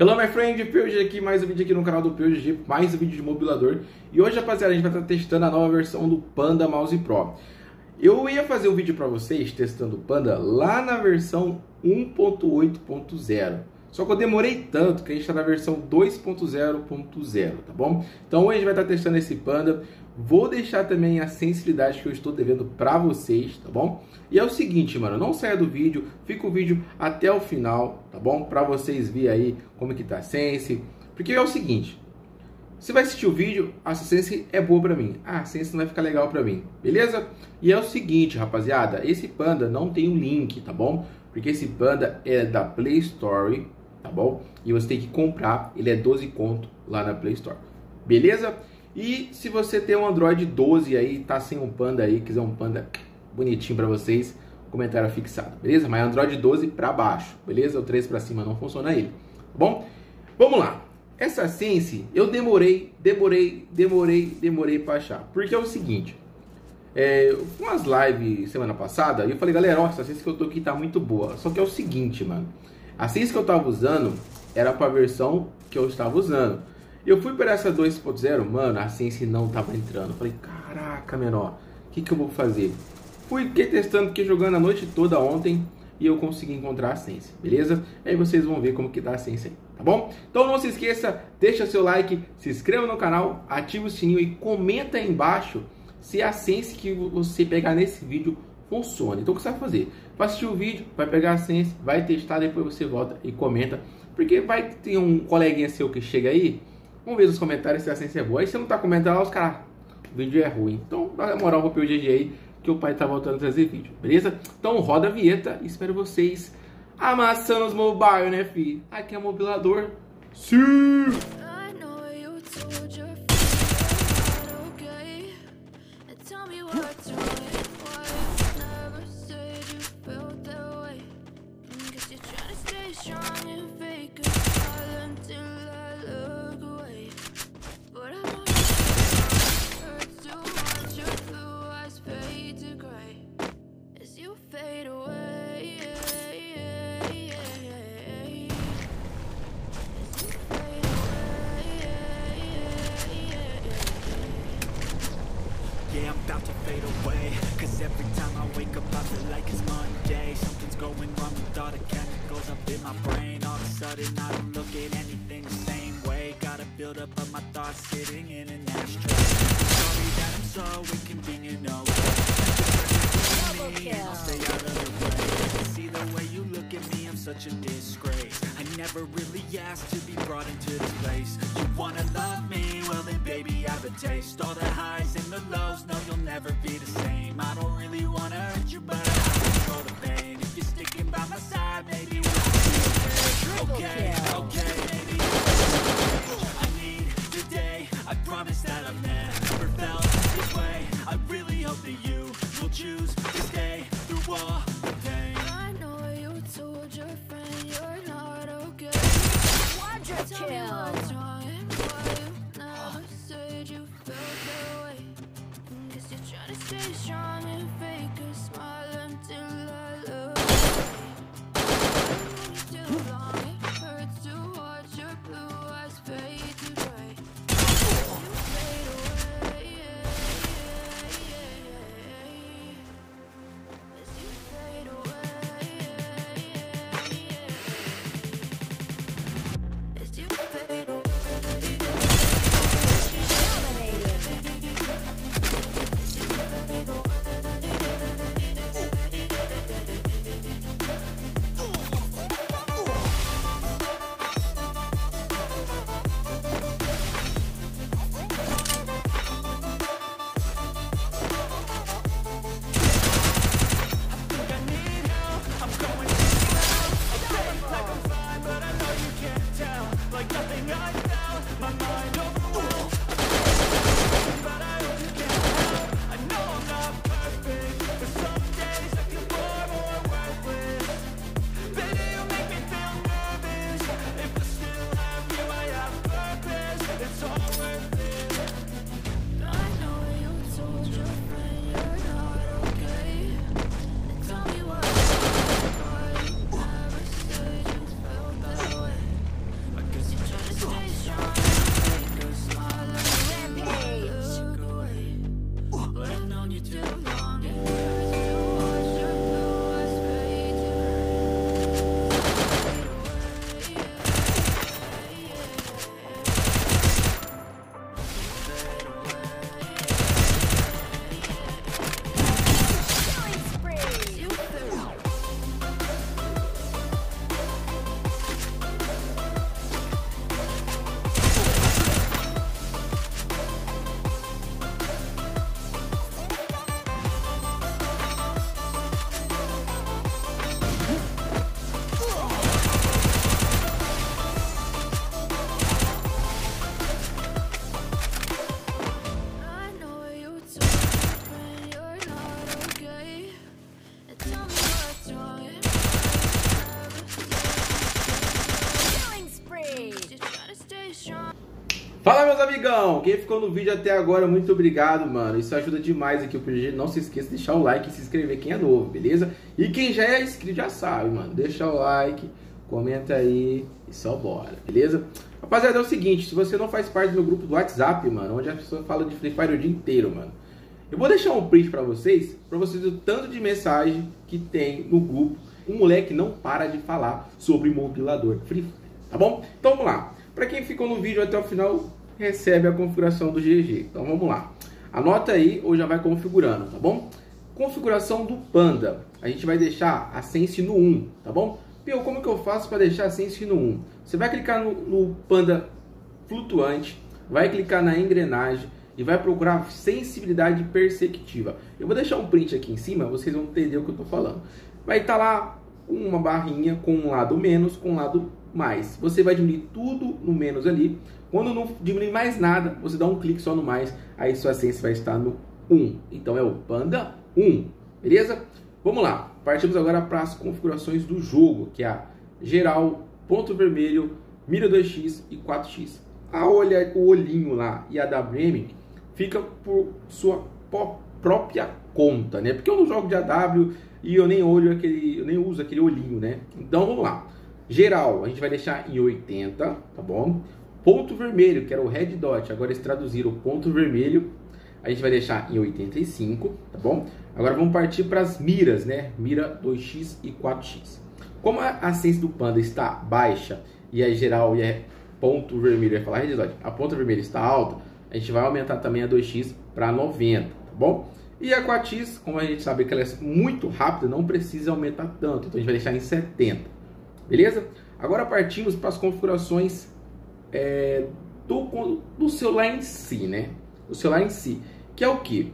Hello my friend, PEUGG aqui, mais um vídeo aqui no canal do PEUGG, mais um vídeo de mobilador. E hoje, rapaziada, a gente vai estar testando a nova versão do Panda Mouse Pro. Eu ia fazer um vídeo para vocês testando o Panda lá na versão 1.8.0. Só que eu demorei tanto que a gente está na versão 2.0.0, tá bom? Então hoje a gente vai estar testando esse Panda. Vou deixar também a sensibilidade que eu estou devendo para vocês, tá bom? E é o seguinte, mano, não saia do vídeo, fica o vídeo até o final, tá bom? Para vocês verem aí como que tá a sense. Porque é o seguinte, você vai assistir o vídeo, a sense é boa para mim. Ah, a sense não vai ficar legal para mim, beleza? E é o seguinte, rapaziada, esse Panda não tem um link, tá bom? Porque esse Panda é da Play Store, tá bom? E você tem que comprar, ele é 12 conto lá na Play Store, beleza? E se você tem um Android 12 aí, tá sem um Panda aí, quiser um Panda bonitinho pra vocês, comentário fixado, beleza? Mas Android 12 pra baixo, beleza? O 3 pra cima não funciona ele, tá bom? Vamos lá. Essa sense eu demorei pra achar. Porque é o seguinte, umas lives semana passada, eu falei, galera, ó, essa sense que eu tô aqui tá muito boa. Só que é o seguinte, mano, a sense que eu tava usando era pra versão que eu estava usando. Eu fui para essa 2.0, mano, a sense não tava entrando. Eu falei, caraca, menor, o que que eu vou fazer? Fiquei testando, fiquei jogando a noite toda ontem e eu consegui encontrar a sense, beleza? Aí vocês vão ver como que tá a sense aí, tá bom? Então não se esqueça, deixa seu like, se inscreva no canal, ativa o sininho e comenta aí embaixo se a sense que você pegar nesse vídeo funciona. Então o que você vai fazer? Vai assistir o vídeo, vai pegar a sense, vai testar, depois você volta e comenta. Porque vai ter um coleguinha seu que chega aí, vamos ver nos comentários se a sense é boa. Aí você não tá comentando lá, os caras, o vídeo é ruim. Então dá moral pro PEUGG aí, que o pai tá voltando a trazer vídeo, beleza? Então roda a vinheta e espero vocês amassando os mobile, né, fi? Aqui é mobilador. Sim! Such a disgrace. I never really asked to be brought into this place. You wanna love me? Well then baby I have a taste. All the highs and the lows, no you'll never be the same. I don't really wanna hurt you but I control the pain. If you're sticking by my side maybe we'll be okay. Okay, maybe I need today. I promise that I've never felt this way. I really hope that you will choose to stay through all the pain. Fala, meus amigão! Quem ficou no vídeo até agora, muito obrigado, mano. Isso ajuda demais aqui o PEUGG. Não se esqueça de deixar o like e se inscrever quem é novo, beleza? E quem já é inscrito já sabe, mano. Deixa o like, comenta aí e só bora, beleza? Rapaziada, é o seguinte, se você não faz parte do meu grupo do WhatsApp, mano, onde as pessoas falam de Free Fire o dia inteiro, mano, eu vou deixar um print pra vocês do tanto de mensagem que tem no grupo. Um moleque não para de falar sobre mobilador Free Fire, tá bom? Então vamos lá. Pra quem ficou no vídeo até o final, recebe a configuração do GG. Então vamos lá. Anota aí ou já vai configurando, tá bom? Configuração do Panda. A gente vai deixar a Sense no 1, tá bom? Pio, como que eu faço para deixar a Sense no 1? Você vai clicar no Panda flutuante, vai clicar na engrenagem e vai procurar sensibilidade perceptiva. Eu vou deixar um print aqui em cima, vocês vão entender o que eu tô falando. Vai estar lá uma barrinha com um lado menos, com um lado mais. Você vai diminuir tudo no menos ali. Quando não diminuir mais nada, você dá um clique só no mais, aí sua sense vai estar no 1. Então é o Panda 1, beleza? Vamos lá, partimos agora para as configurações do jogo, que é a geral, ponto vermelho, mira 2x e 4x. O olhinho lá e a WM fica por sua própria conta, né? Porque eu não jogo de AW e eu nem uso aquele olhinho, né? Então vamos lá. Geral, a gente vai deixar em 80, tá bom? Ponto vermelho, que era o red dot, agora eles traduziram o ponto vermelho, a gente vai deixar em 85, tá bom? Agora vamos partir para as miras, né? Mira 2x e 4x. Como a sense do Panda está baixa e a geral e a ponto vermelho, vai falar red dot, a ponta vermelha está alta, a gente vai aumentar também a 2x para 90, tá bom? E a 4x, como a gente sabe que ela é muito rápida, não precisa aumentar tanto, então a gente vai deixar em 70. Beleza? Agora partimos para as configurações do celular em si, né? O celular em si, que é o que?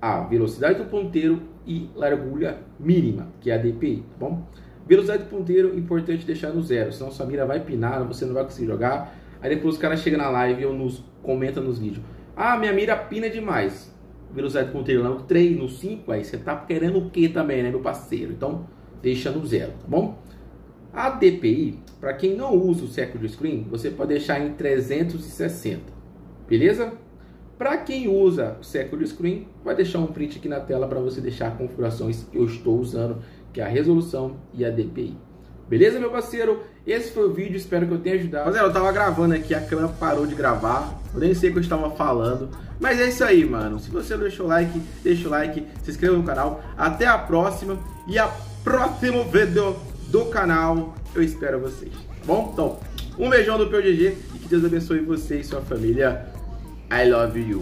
A velocidade do ponteiro e largura mínima, que é a DPI, tá bom? Velocidade do ponteiro, importante deixar no zero, senão sua mira vai pinar, você não vai conseguir jogar. Aí depois os caras chegam na live ou nos comentam nos vídeos. Ah, minha mira pina demais. Velocidade do ponteiro lá no 3, no 5, aí você tá querendo o que também, né, meu parceiro? Então, deixa no zero, tá bom? A DPI, para quem não usa o Second Screen, você pode deixar em 360, beleza? Para quem usa o Second Screen, vai deixar um print aqui na tela para você deixar configurações que eu estou usando, que é a resolução e a DPI. Beleza, meu parceiro? Esse foi o vídeo, espero que eu tenha ajudado. Mas, eu tava gravando aqui, a câmera parou de gravar, eu nem sei o que eu estava falando. Mas é isso aí, mano. Se você não deixou o like, deixa o like, se inscreva no canal. Até a próxima e a próximo vídeo do canal, eu espero vocês, tá bom? Então, um beijão do PEUGG e que Deus abençoe você e sua família. I love you.